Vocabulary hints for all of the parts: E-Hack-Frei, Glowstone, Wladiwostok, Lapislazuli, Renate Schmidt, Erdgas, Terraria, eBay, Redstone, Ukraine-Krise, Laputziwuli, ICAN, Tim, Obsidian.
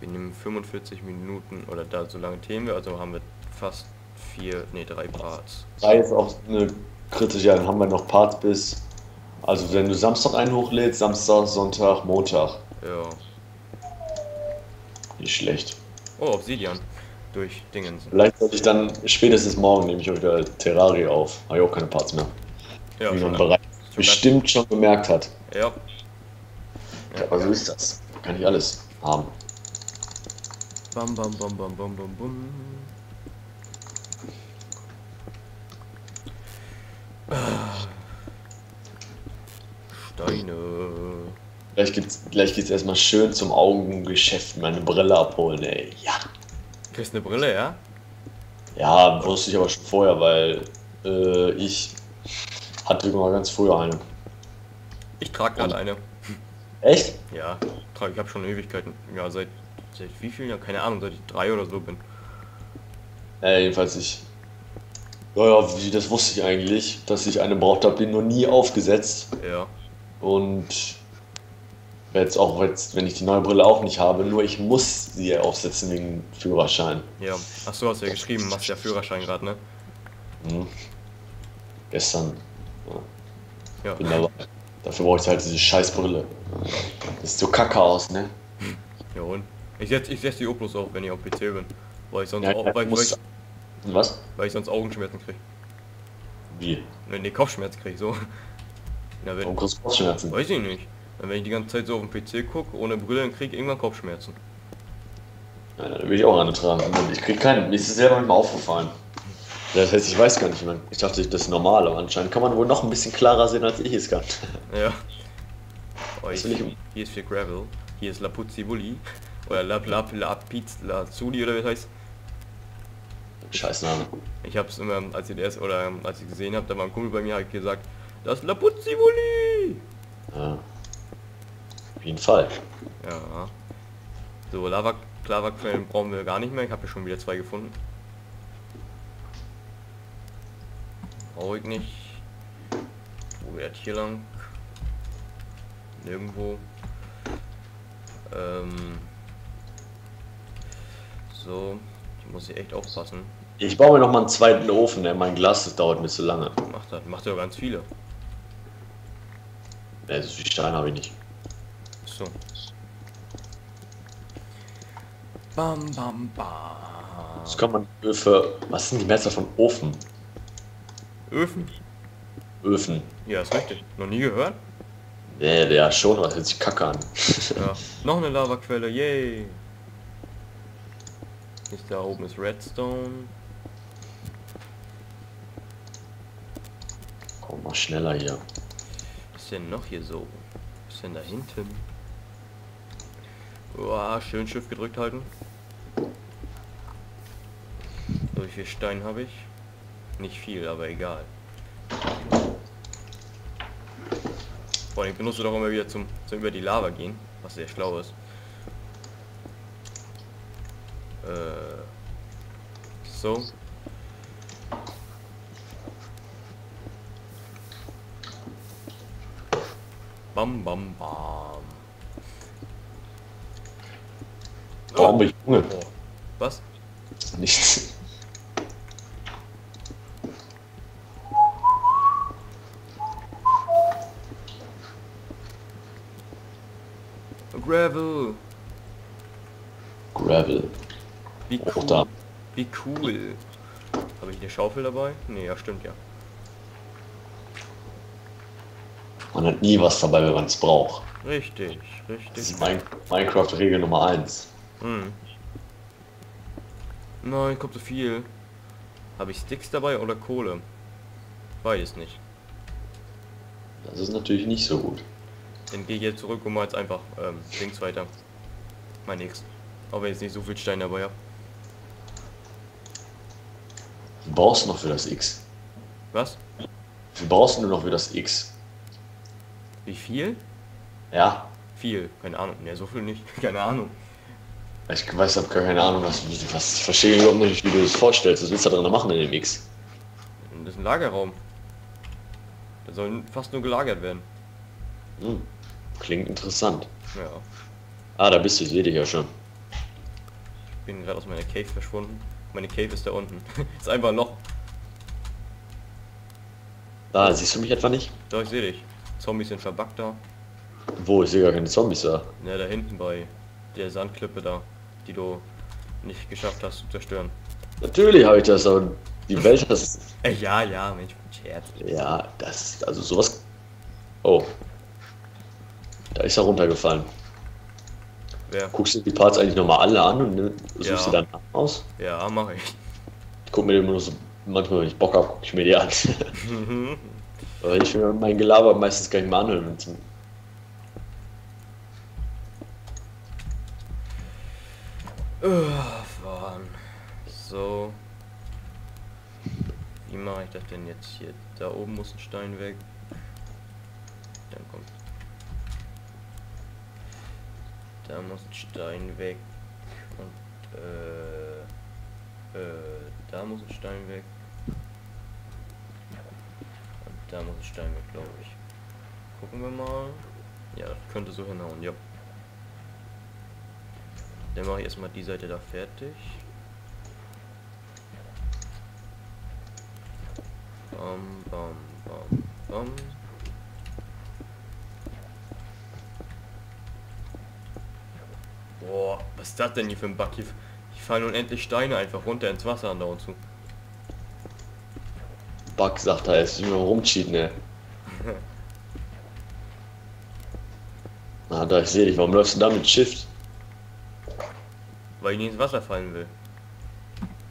Wir nehmen 45 Minuten oder da so lange Themen wir, also haben wir fast drei Parts. Drei ist auch eine kritische, dann haben wir noch Parts bis. Also wenn du Samstag einen hochlädst, Samstag, Sonntag, Montag. Ja. Nicht schlecht. Oh, Obsidian. Durch Dingens. Vielleicht sollte ich dann spätestens morgen, nehme ich auch wieder Terraria auf. Habe ich auch keine Parts mehr. Ja, wie man bereits bestimmt schon bemerkt hat. Ja. Ja, aber so ist das. Kann ich alles haben. Bam, bam, bam, bam, bam, bam, bam. Steine. Gleich geht's erstmal schön zum Augengeschäft meine Brille abholen, ey. Ja. Du kriegst eine Brille, ja? Ja, wusste ich aber schon vorher, weil ich hatte mal ganz früher eine. Ich trage gerade eine. Echt? Ja, ich habe schon Ewigkeiten. Ja, seit wie vielen Jahren? Keine Ahnung, seit ich 3 oder so bin. Jedenfalls ich. Naja, das wusste ich eigentlich, dass ich eine braucht habe, den noch nie aufgesetzt. Ja. Und jetzt auch, wenn ich die neue Brille auch nicht habe, nur ich muss sie aufsetzen wegen Führerschein. Ja, ach so, hast du ja geschrieben, machst ja Führerschein gerade, ne? Hm. Gestern. Ja. Bin dabei. Dafür brauche ich halt diese scheiß Brille. Das sieht so kacke aus, ne? Ja und? Ich setz die Oplus auf, wenn ich auf PC bin. Weil ich sonst ja, weil ich sonst Augenschmerzen kriege. Wie? Wenn die Kopfschmerzen kriege, so. Na, warum kriegst du Kopfschmerzen? Weiß ich nicht. Wenn ich die ganze Zeit so auf den PC gucke, ohne Brille, dann krieg ich irgendwann Kopfschmerzen. Ja, dann will ich auch eine tragen. Ich krieg keinen. Mir ist es selber nicht mal aufgefallen. Das heißt, ich weiß gar nicht mehr. Ich dachte, das ist normal, aber anscheinend kann man wohl noch ein bisschen klarer sehen, als ich es kann. Ja. Oh, hier ist viel Gravel. Hier ist Laputziwuli. Oder Lapislazuli oder wie das heißt. Scheiß Name. Ich hab's immer, als ich gesehen hab, da war ein Kumpel bei mir, hat gesagt, das Laputziwuli! Ja. Auf jeden Fall. Ja. So, Lavaquellen brauchen wir gar nicht mehr. Ich habe ja schon wieder 2 gefunden. Brauche ich nicht. Wo wird hier lang? Nirgendwo. So, ich muss hier echt aufpassen. Ich baue mir noch mal einen zweiten Ofen, denn mein Glas, das dauert mir zu lange. Macht ja ganz viele. Ja, so viel Stein habe ich nicht. So. Bam, bam, bam. Das kann man Öfe. Was sind die Messer von Ofen? Öfen? Öfen. Ja, ist richtig. Noch nie gehört? Nee, ja, schon, was hört sich kacke an. Ja. Noch eine Lavaquelle, yay! Da oben ist Redstone. Komm mal schneller hier. Was ist denn noch hier so? Was ist denn da hinten? Boah, schön Shift gedrückt halten. So, wie viel Stein habe ich? Nicht viel, aber egal. Vor allem benutzt du doch immer wieder zum über die Lava gehen, was sehr schlau ist. So. Bam, bam, bam. Oh, Junge. Oh. Was? Nichts. Gravel. Gravel. Wie cool. Da. Wie cool. Habe ich eine Schaufel dabei? Ne, ja, stimmt ja. Man hat nie was dabei, wenn man es braucht. Richtig, richtig. Das ist Minecraft-Regel Nummer 1. Hm. Nein, kommt so viel. Habe ich Sticks dabei oder Kohle? Weiß nicht. Das ist natürlich nicht so gut. Dann gehe ich jetzt zurück und mal jetzt einfach links weiter. Mein nächstes. Auch wenn jetzt nicht so viel Stein dabei habe. Du brauchst noch für das X. Was? Du brauchst nur noch für das X. Wie viel? Ja. Viel, keine Ahnung. Ne, so viel nicht. Keine Ahnung. Ich weiß, ich hab gar keine Ahnung, was ich verstehe überhaupt nicht, wie du das vorstellst. Was willst du da drin machen in dem X? Das ist ein Lagerraum. Da soll fast nur gelagert werden. Hm. Klingt interessant. Ja. Ah, da bist du, sehe dich ja schon. bin gerade aus meiner Cave verschwunden. Meine Cave ist da unten. Ist einfach ein Loch. Ah, siehst du mich etwa nicht? Doch, ich sehe dich. Zombies sind verbuggt da. Wo? Ich sehe gar keine Zombies da. Ja, da hinten bei der Sandklippe da, die du nicht geschafft hast zu zerstören. Natürlich habe ich das, aber die Welt hat es. Ja, ja, Mensch, Scherz. Ja, das, also sowas... Oh. Da ist er runtergefallen. Ja. Guckst du die Parts eigentlich nochmal alle an und suchst sie dann aus? Ja, mache ich. Ich guck mir immer nur so, manchmal wenn ich Bock habe, guck ich mir die an. Aber ich will mein Gelaber meistens gar nicht mehr anhören. Mann. So. Wie mache ich das denn jetzt hier? Da oben muss ein Stein weg. Dann kommt. Da muss ein Stein weg. Und da muss ein Stein weg. Und da muss ein Stein weg, glaube ich. Gucken wir mal. Ja, das könnte so hinhauen, ja. Dann mache ich erstmal die Seite da fertig. Bam, bam, bam, bam. Boah, was ist das denn hier für ein Bug? Hier fallen unendlich Steine einfach runter ins Wasser da und zu. Bug, sagt er, ist immer rumcheaten, ne? Na, da, ich sehe dich, warum läufst du da mit Shift? Weil ich nicht ins Wasser fallen will.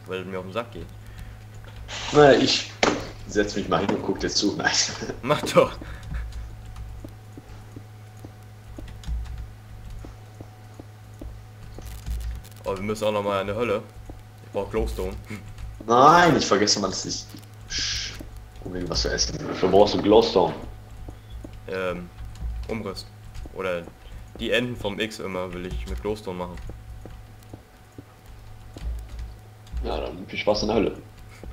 Weil es mir auf den Sack geht. Na, ich setz mich mal hin und guck dir zu. Nein. Mach doch. Oh, wir müssen auch nochmal in die Hölle. Ich brauche Glowstone. Nein, ich vergesse mal, dass ich... Unbedingt was zu essen. Wofür brauchst du Glowstone? Umriss. Oder die Enden vom X immer will ich mit Glowstone machen. Ja, dann viel Spaß in der Hölle.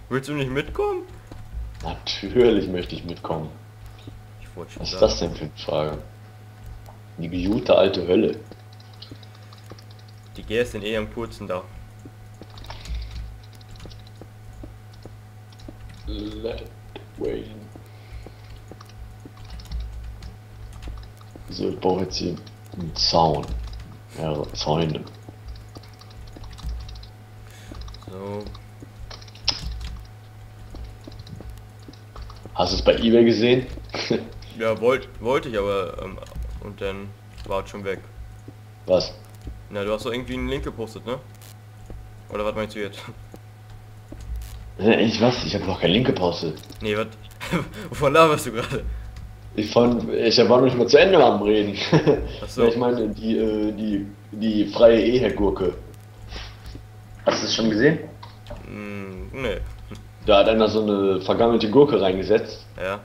Willst du nicht mitkommen? Natürlich möchte ich mitkommen. Ich wollte schon. Was ist das denn für eine Frage? Die gejute alte Hölle. Die Gäste sind eh am kurzen da. Let it rain. So, ich brauche jetzt hier einen Zaun. Mehrere Zäune. So. Hast du es bei eBay gesehen? Ja, wollte ich, aber und dann war es schon weg. Was? Na, du hast doch irgendwie einen Link gepostet, ne? Oder was meinst du jetzt? Ich weiß, ich habe noch keinen Link gepostet. Nee, was? Wovon laberst du gerade? Ich war noch nicht mal zu Ende am Reden. Ach so. Ich meine, die freie E-Hack-Gurke. Hast du es schon gesehen? Nee. Da hat einer so eine vergammelte Gurke reingesetzt. Ja.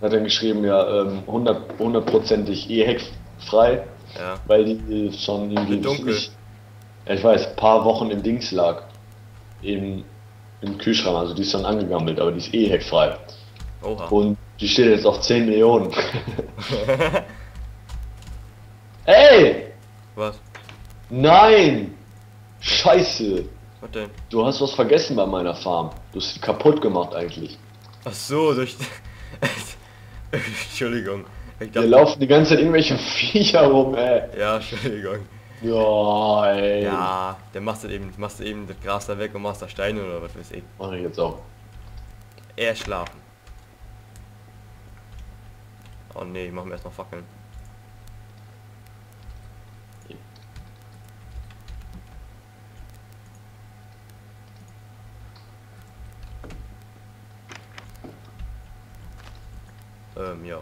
Hat dann geschrieben, ja, 100%ig E-Hack-frei. Ja. Weil die schon irgendwie dunkel. Ich weiß, ein paar Wochen im Dings lag. Im Kühlschrank, also die ist dann angegammelt, aber die ist eh hackfrei. Oha. Und die steht jetzt auf 10 Millionen. Ey! Was? Nein! Scheiße! Was denn? Du hast was vergessen bei meiner Farm. Du hast sie kaputt gemacht eigentlich. Ach so, durch... Entschuldigung. Wir laufen die ganze Zeit irgendwelche Viecher rum, ey. Ja, Entschuldigung. Ja, ey. Ja, dann machst du eben das Gras da weg und machst da Steine oder was weiß ich. Mach ich jetzt auch. Eher schlafen. Oh ne, ich mach mir erst noch Fackeln. Ja.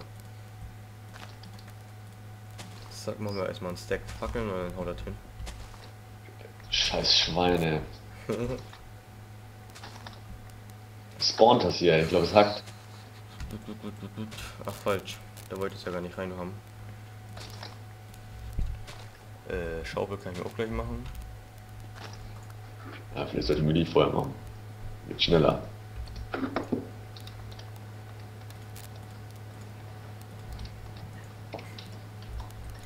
Sag mal, wir erstmal einen Stack fackeln und dann haut das hin. Scheiß Schweine. Spawnt das hier, ey. Ich glaube es hackt. Ach falsch, da wollte ich es ja gar nicht rein haben. Schaufel kann ich auch gleich machen. Ja, vielleicht sollte ich mir die vorher machen. Geht schneller.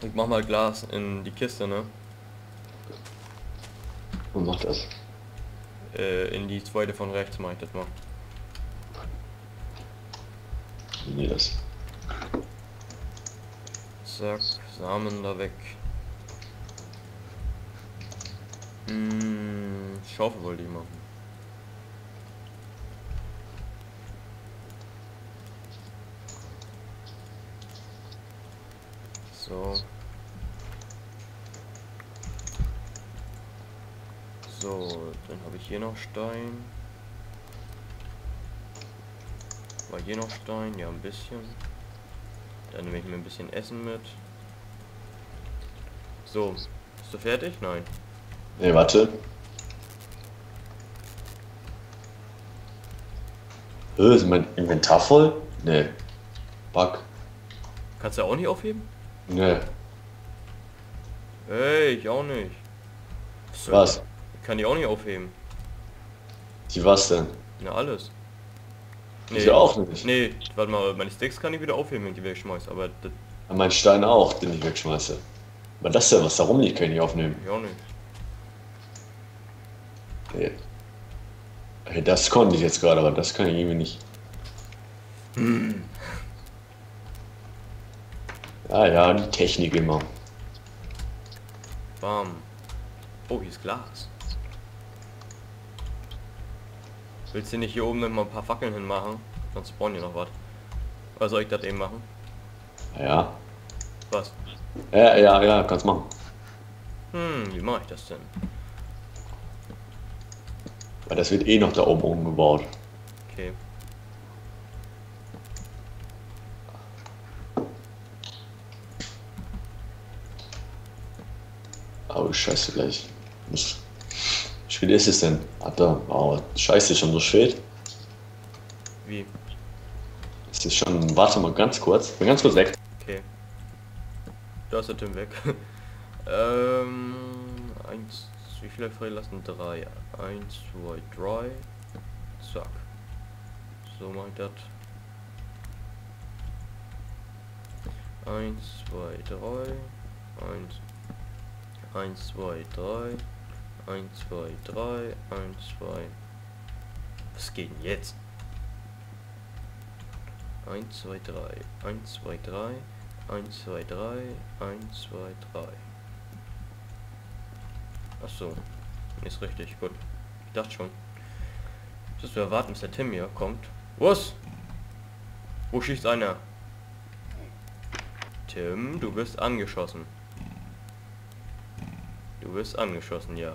Ich mach mal Glas in die Kiste, ne? Wo macht das? In die zweite von rechts mache ich das mal. Nee, das. Zack, Samen da weg. Schaufel wollte ich machen. So. So, dann habe ich hier noch Stein. War hier noch Stein? Ja, ein bisschen. Dann nehme ich mir ein bisschen Essen mit. So, bist du fertig? Nein. Nee, warte. Ist mein Inventar voll? Nee. Bug. Kannst du auch nicht aufheben? Nee. Hey, ich auch nicht. So. Was? Ich kann die auch nicht aufheben. Die was denn? Na, alles. Nee, ich auch nicht. Nee, warte mal, meine Sticks kann ich wieder aufheben, wenn ich die wegschmeiße, aber... Ja, mein Stein auch, den ich wegschmeiße. Aber das ist ja was, darum nicht, kann ich aufnehmen. Ich auch nicht. Nee. Hey, das konnte ich jetzt gerade, aber das kann ich irgendwie nicht. Ah ja, die Technik immer. Bam. Oh, hier ist Glas. Willst du nicht hier oben noch mal ein paar Fackeln hinmachen? Sonst spawnen hier noch was. Oder soll ich das eben machen? Ja. Was? Ja, kannst machen. Wie mache ich das denn? Weil das wird eh noch da oben umgebaut. Okay. Oh, scheiße gleich. Wie spät ist es denn? Alter, wow, scheiße, schon so spät. Wie? Es ist schon, warte mal ganz kurz. Bin ganz kurz weg. Okay. Da ist der Tim weg. Eins, wie viel freilassen? 3. 1, 2, 3. Zack. So mach ich das. 1, 2, 3. 1, 2, 3. 1, 2, 3, 1, 2. Was geht denn jetzt? 1, 2, 3, 1, 2, 3, 1, 2, 3, 1, 2, 3. Achso, ist richtig, gut. Ich dachte schon. Müssen wir warten, bis der Tim hier kommt. Was? Wo schießt einer? Tim, du wirst angeschossen. Du wirst angeschossen, ja.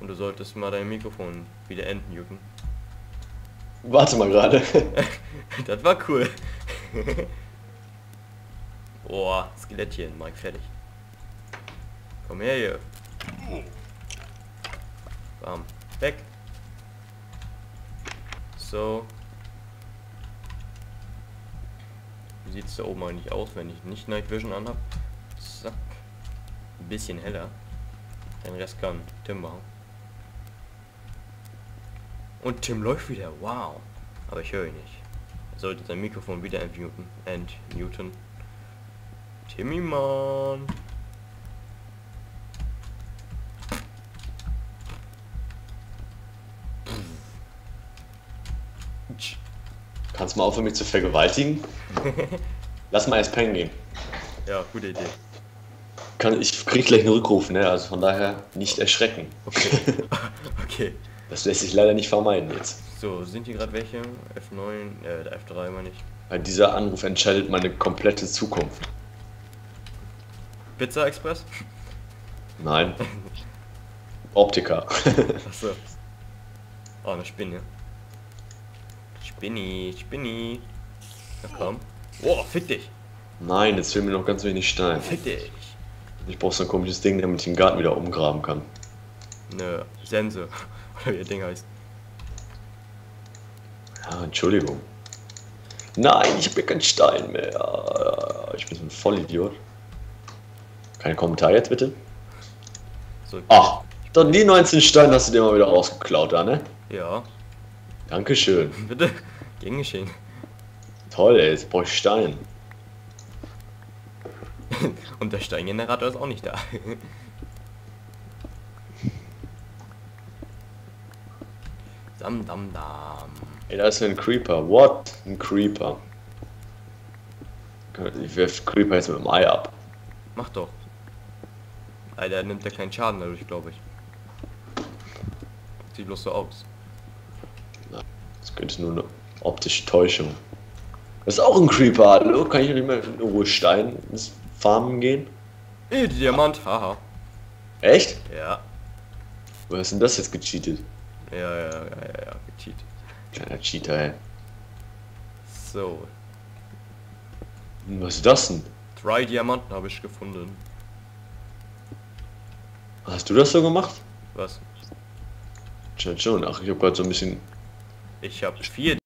Und du solltest mal dein Mikrofon wieder entmuten. Warte mal gerade. Das war cool. Boah, Skelettchen, Mike, fertig. Komm her hier. Bam, weg. So. Wie sieht es da oben eigentlich aus, wenn ich nicht Night Vision anhab? Zack. Ein bisschen heller. Den Rest kann Tim machen. Und Tim läuft wieder, wow. Aber ich höre ihn nicht. Er sollte sein Mikrofon wieder entmuten. Timmy, Mann. Kannst du mal aufhören, mich zu vergewaltigen? Lass mal erst pennen gehen. Ja, gute Idee. Ich krieg gleich einen Rückruf, ne? Also von daher nicht erschrecken. Okay. Okay. Das lässt sich leider nicht vermeiden jetzt. So, sind hier gerade welche? F9, F3 meine ich. Weil dieser Anruf entscheidet meine komplette Zukunft. Pizza Express? Nein. Optiker. Achso. Oh, eine Spinne. Spinni. Na komm. Oh, fick dich. Nein, jetzt fehlen mir noch ganz wenig Stein. Fick dich. Ich brauche so ein komisches Ding, damit ich den Garten wieder umgraben kann. Ne, Sense. Oder wie das Ding heißt. Ja, Entschuldigung. Nein, ich habe keinen Stein mehr. Ich bin so ein Vollidiot. Kein Kommentar jetzt, bitte? So, ach, dann die 19 Steine hast du dir mal wieder rausgeklaut, da, ne? Ja. Dankeschön. Bitte, gern geschehen. Toll, ey, jetzt brauche ich Stein. Und der Steingenerator ist auch nicht da. Dam, dam, dam. Ey, da ist ein Creeper. What? Ein Creeper. Ich werf Creeper jetzt mit dem Ei ab. Mach doch. Alter, nimmt ja keinen Schaden dadurch, glaube ich. Sieht bloß so aus. Na, das könnte nur eine optische Täuschung. Das ist auch ein Creeper, hallo? Kann ich nicht mal in Ruhe Stein ins Farmen gehen? Ey, Diamant, haha. Echt? Ja. Wo hast denn das jetzt gecheatet? Ja, gecheatet. Kleiner Cheater, ey. So. Was ist das denn? 3 Diamanten habe ich gefunden. Hast du das so gemacht? Was? Schon, ach, ich habe gerade so ein bisschen... Ich habe 4